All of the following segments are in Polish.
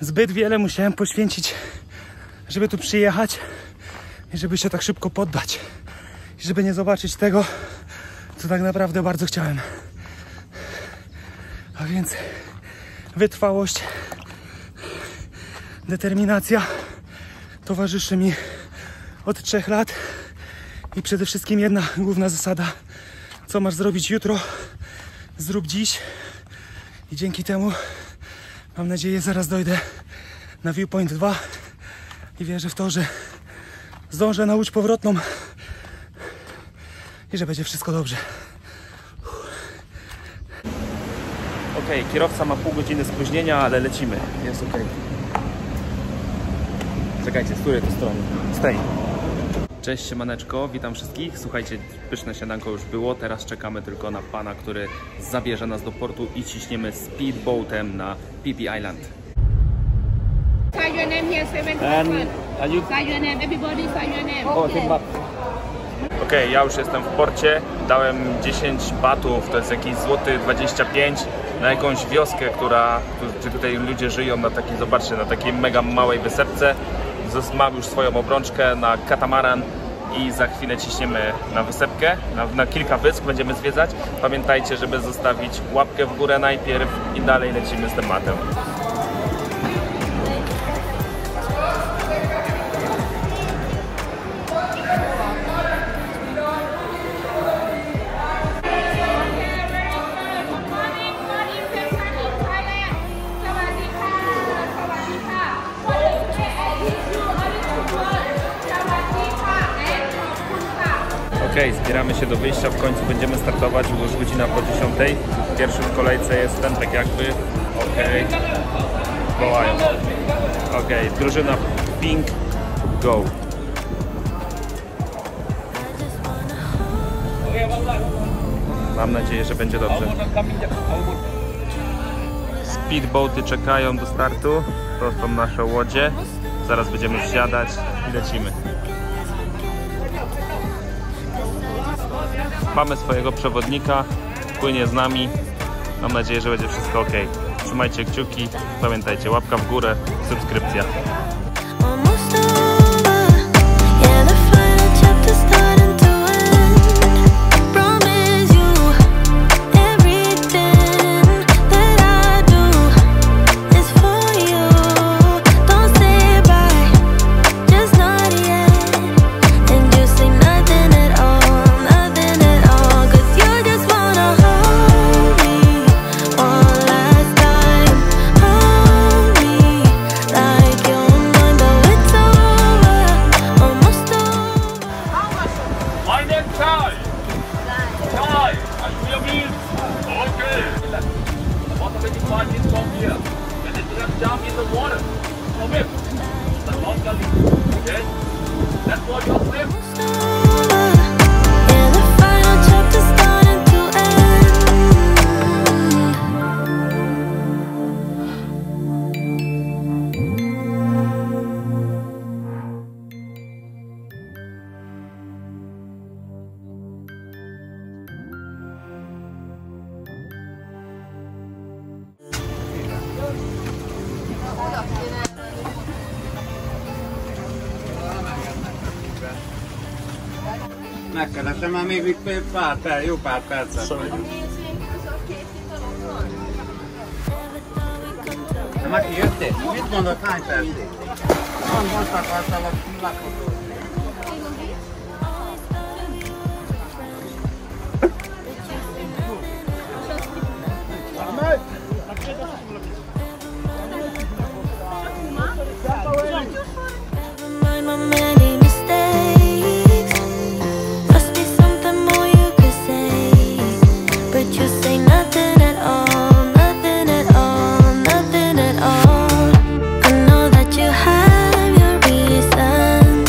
Zbyt wiele musiałem poświęcić, żeby tu przyjechać i żeby się tak szybko poddać. I żeby nie zobaczyć tego, co tak naprawdę bardzo chciałem. A więc wytrwałość, determinacja towarzyszy mi od 3 lat. I przede wszystkim jedna główna zasada. Co masz zrobić jutro, zrób dziś. I dzięki temu, mam nadzieję, zaraz dojdę na Viewpoint 2 i wierzę w to, że zdążę na łódź powrotną i że będzie wszystko dobrze. Okej, kierowca ma pół godziny spóźnienia, ale lecimy. Jest okej. Czekajcie, z której to strony? Z tej. Cześć, Maneczko, witam wszystkich. Słuchajcie, pyszne śniadanko już było, teraz czekamy tylko na pana, który zabierze nas do portu i ciśniemy speedboatem na Phi Phi Island. Say your name here, 7 and you... Say your name, everybody say your name. Okay. Okej, ja już jestem w porcie, dałem 10 batów, to jest jakiś złoty 25 na jakąś wioskę, gdzie tutaj ludzie żyją na takiej, zobaczcie, na takiej mega małej wysepce. Mam już swoją obrączkę na katamaran i za chwilę ciśniemy na wysepkę, na kilka wysp będziemy zwiedzać. Pamiętajcie, żeby zostawić łapkę w górę najpierw i dalej lecimy z tematem. Zbieramy się do wyjścia, w końcu będziemy startować, już godzina po 10. Pierwszy w kolejce jestem, tak jakby. Okej. Wołają. Okej, drużyna Pink Go. Mam nadzieję, że będzie dobrze. Speedboaty czekają do startu. To są nasze łodzie. Zaraz będziemy wsiadać i lecimy. Mamy swojego przewodnika, płynie z nami. Mam nadzieję, że będzie wszystko ok. Trzymajcie kciuki, pamiętajcie, łapka w górę, subskrypcja. Nekem már még itt jó pár percet. De Maki, jöttél? Mit mondod, hány percét? Most akartam a lakodót. Nothing at all. I know that you have your reasons.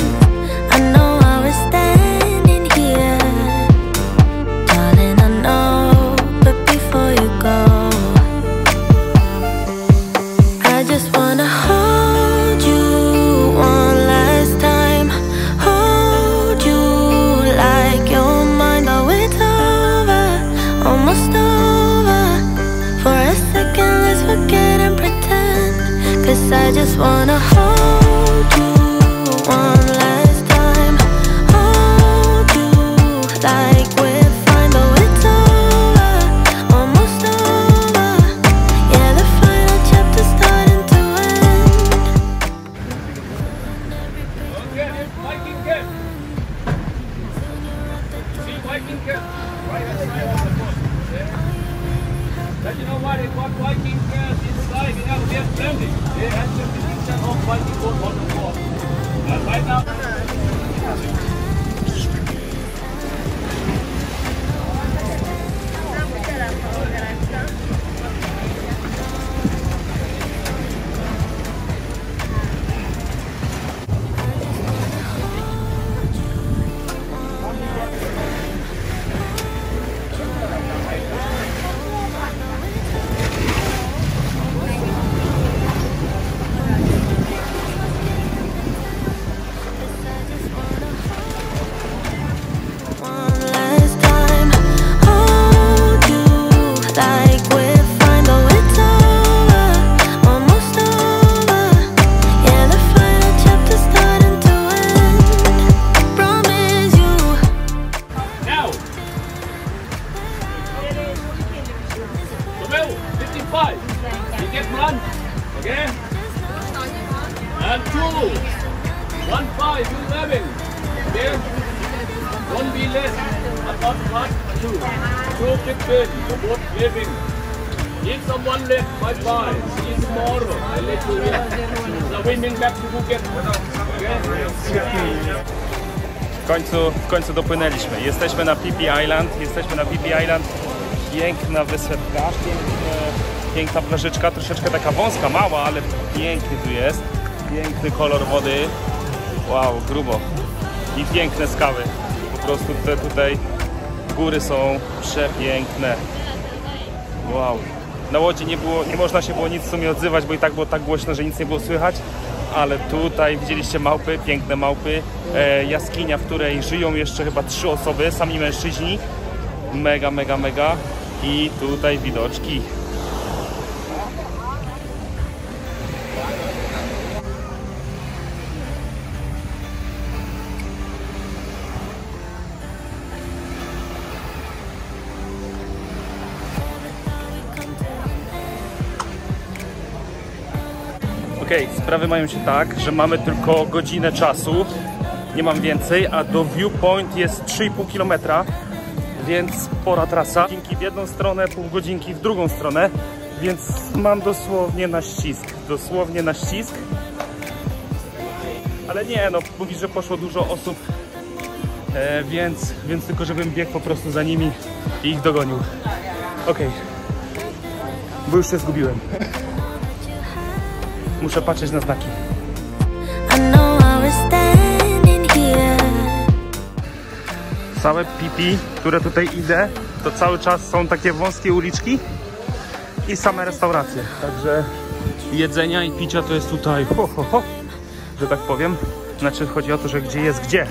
Cause I just wanna hold you one last time, hold you like we're fine, though it's over, almost over. Yeah, the final chapter starting to end. You know what? It was Viking camp inside, you know, they're friendly. They had some decision of Viking boat on the board. But right now, if someone left, bye-bye. See you tomorrow. I let you in. So winning back to Phuket. W końcu dopłynęliśmy. Jesteśmy na Phi Phi Island. Piękna wysepka, piękna plażyczka. Troszeczkę taka wąska, mała, ale piękny tu jest. Piękny kolor wody. Wow, grubo. I piękne skały. Po prostu te tutaj góry są przepiękne. Wow. Na łodzi nie można się było nic w sumie odzywać, bo i tak było tak głośno, że nic nie było słychać. Ale tutaj widzieliście małpy, piękne małpy. Jaskinia, w której żyją jeszcze chyba 3 osoby, sami mężczyźni. Mega, mega, mega. I tutaj widoczki. Okej, sprawy mają się tak, że mamy tylko godzinę czasu, nie mam więcej, a do Viewpoint jest 3,5 km, więc spora trasa. Dzięki w jedną stronę, pół godzinki w drugą stronę, więc mam dosłownie na ścisk. Ale nie, no mówi, że poszło dużo osób, więc tylko żebym biegł po prostu za nimi i ich dogonił. Okej, bo już się zgubiłem. Muszę patrzeć na znaki. Całe Phi Phi, które tutaj idę, to cały czas są takie wąskie uliczki i same restauracje. Także jedzenia i picia to jest tutaj, że tak powiem. Znaczy chodzi o to, że gdzie jest gdzie.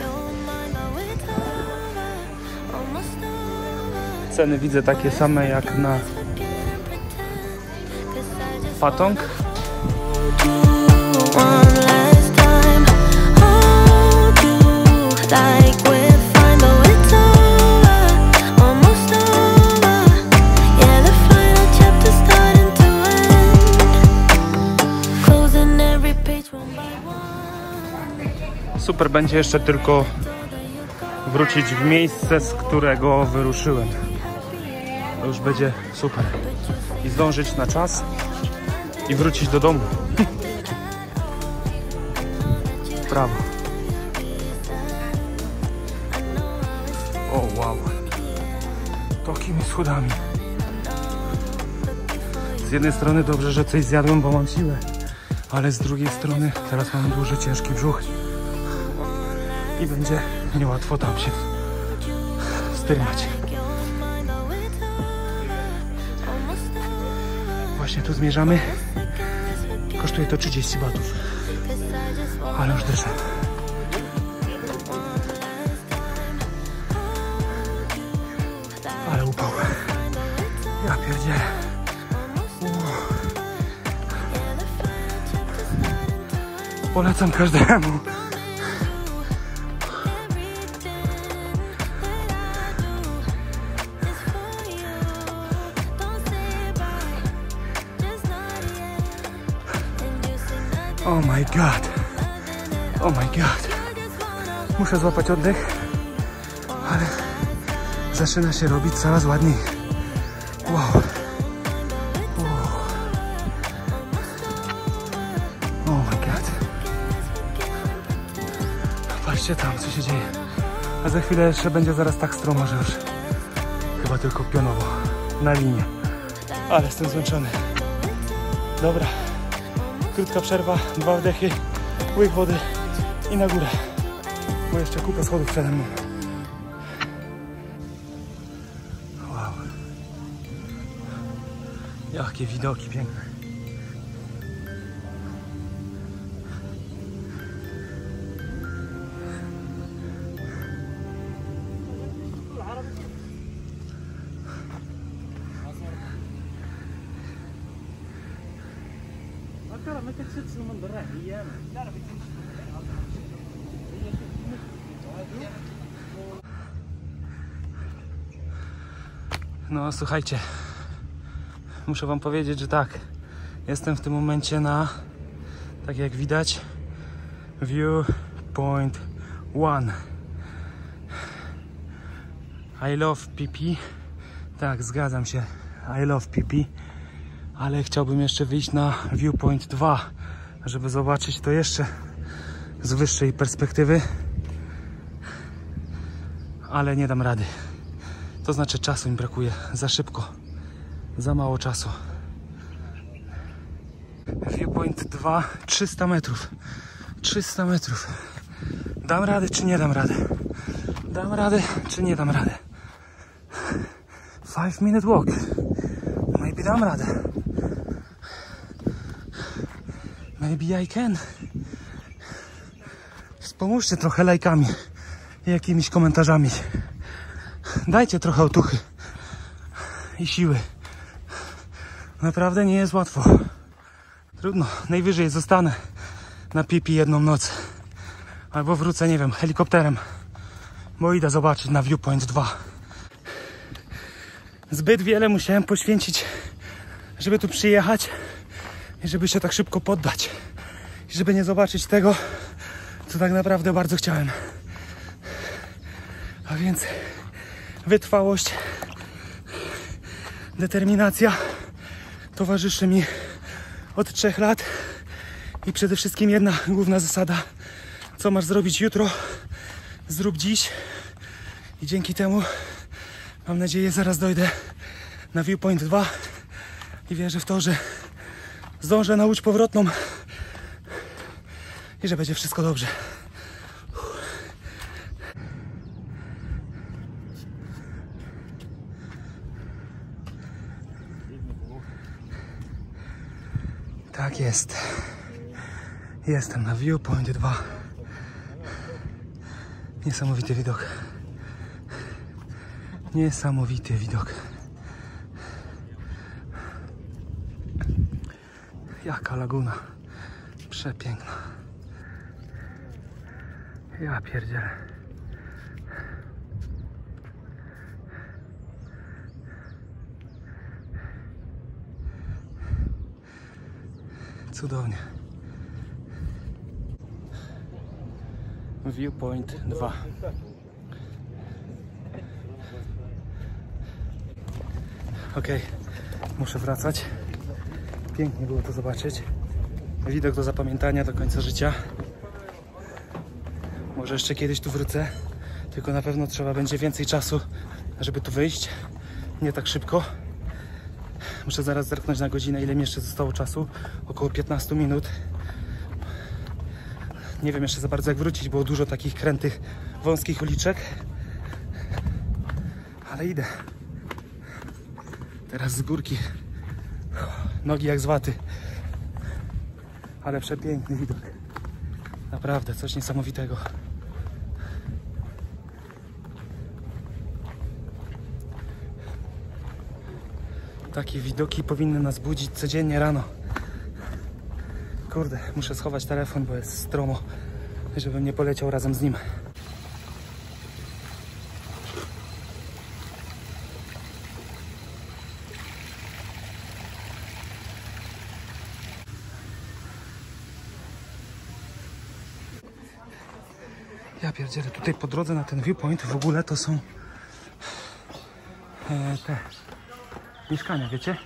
Ceny widzę takie same jak na Patong. Super będzie jeszcze tylko wrócić w miejsce, z którego wyruszyłem. To już będzie super. I zdążyć na czas i wrócić do domu. Brawo. O wow. Takimi schodami. Z jednej strony dobrze, że coś zjadłem, bo mam siłę. Ale z drugiej strony teraz mam duży, ciężki brzuch. I będzie niełatwo tam się styrać. Właśnie tu zmierzamy. Kosztuje to 30 batów. Ale już dyszę. Ale upał. Ja pierdzielę. Polecam każdemu. Oh my god. Oh my god. Muszę złapać oddech, ale zaczyna się robić coraz ładniej. Wow. Tam, co się dzieje, a za chwilę jeszcze będzie zaraz tak stromo, że już chyba tylko pionowo, na linię, ale jestem zmęczony. Dobra, krótka przerwa, 2 wdechy, łyk wody i na górę, bo jeszcze kupę schodów przede mną. Wow, jakie widoki piękne. No słuchajcie, muszę wam powiedzieć, że tak, jestem w tym momencie na, tak jak widać, Viewpoint 1. I love PP. Tak, zgadzam się, I love PP. Ale chciałbym jeszcze wyjść na Viewpoint 2, żeby zobaczyć to jeszcze z wyższej perspektywy, ale nie dam rady. To znaczy czasu mi brakuje, za szybko, za mało czasu. Viewpoint 2, 300 metrów, 300 metrów. Dam radę czy nie dam rady? Dam radę czy nie dam rady? 5-minute walk, maybe dam radę. Maybe I can. Wspomóżcie trochę lajkami i jakimiś komentarzami. Dajcie trochę otuchy i siły. Naprawdę nie jest łatwo. Trudno. Najwyżej zostanę na pipi jedną noc. Albo wrócę, nie wiem, helikopterem. Bo idę zobaczyć na Viewpoint 2. Zbyt wiele musiałem poświęcić, żeby tu przyjechać. I żeby się tak szybko poddać. I żeby nie zobaczyć tego, co tak naprawdę bardzo chciałem. A więc wytrwałość, determinacja towarzyszy mi od 3 lat. I przede wszystkim jedna główna zasada. Co masz zrobić jutro, zrób dziś. I dzięki temu, mam nadzieję, zaraz dojdę na Viewpoint 2. I wierzę w to, że zdążę na łódź powrotną i że będzie wszystko dobrze. Tak jest. Jestem na Viewpoint 2. Niesamowity widok. Niesamowity widok. Jaka laguna. Przepiękna. Ja pierdzielę. Cudownie. Viewpoint 2. Okej, muszę wracać. Pięknie było to zobaczyć. Widok do zapamiętania do końca życia. Może jeszcze kiedyś tu wrócę, tylko na pewno trzeba będzie więcej czasu, żeby tu wyjść. Nie tak szybko. Muszę zaraz zerknąć na godzinę, ile mi jeszcze zostało czasu. Około 15 minut. Nie wiem jeszcze za bardzo jak wrócić, było dużo takich krętych, wąskich uliczek. Ale idę. Teraz z górki. Nogi jak z waty. Ale przepiękny widok. Naprawdę, coś niesamowitego. Takie widoki powinny nas budzić codziennie rano. Kurde, muszę schować telefon, bo jest stromo, żebym nie poleciał razem z nim. Ja pierdzielę, tutaj po drodze na ten viewpoint w ogóle to są te mieszkania, wiecie?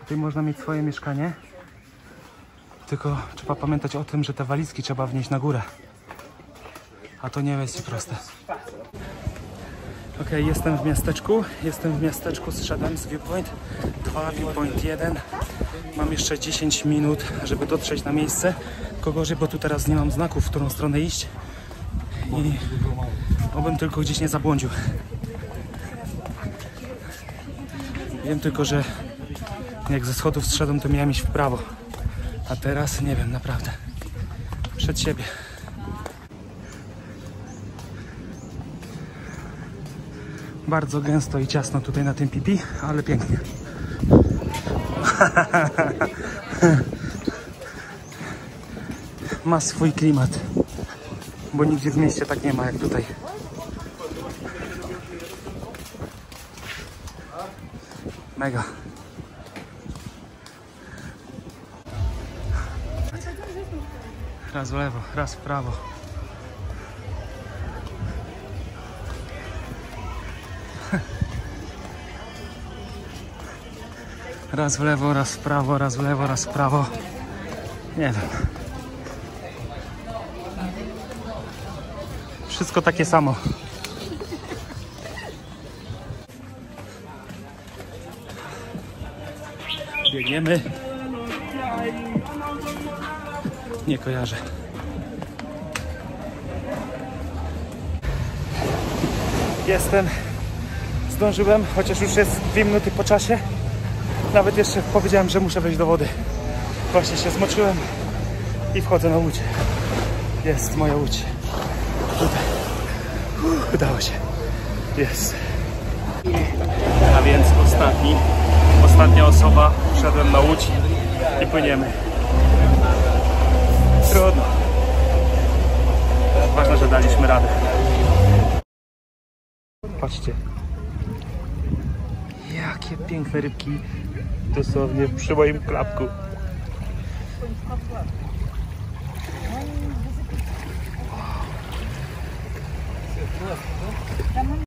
Tutaj można mieć swoje mieszkanie, tylko trzeba pamiętać o tym, że te walizki trzeba wnieść na górę, a to nie jest proste. Ok, jestem w miasteczku, zszedłem z viewpoint 2, viewpoint 1. Mam jeszcze 10 minut, żeby dotrzeć na miejsce, tylko gorzej, bo tu teraz nie mam znaków, w którą stronę iść. I obym tylko gdzieś nie zabłądził. Wiem tylko, że jak ze schodów zszedłem, to miałem iść w prawo. A teraz nie wiem, naprawdę. Przed siebie. Bardzo gęsto i ciasno tutaj na tym pipi, ale pięknie. Ma swój klimat. Bo nigdzie w mieście tak nie ma jak tutaj. Mega. Raz w lewo, raz w prawo. Raz w lewo, raz w prawo, raz w lewo, raz w prawo. Nie wiem. Wszystko takie samo. Biegniemy. Nie kojarzę. Zdążyłem, chociaż już jest 2 minuty po czasie. Nawet jeszcze powiedziałem, że muszę wejść do wody. Właśnie się zmoczyłem i wchodzę na łódź. Jest moja łódź. Udało się. Jest. A więc ostatnia osoba. Wszedłem na łódź i płyniemy. Trudno. Ważne, że daliśmy radę. Patrzcie. Jakie piękne rybki. Dosłownie przy moim klapku.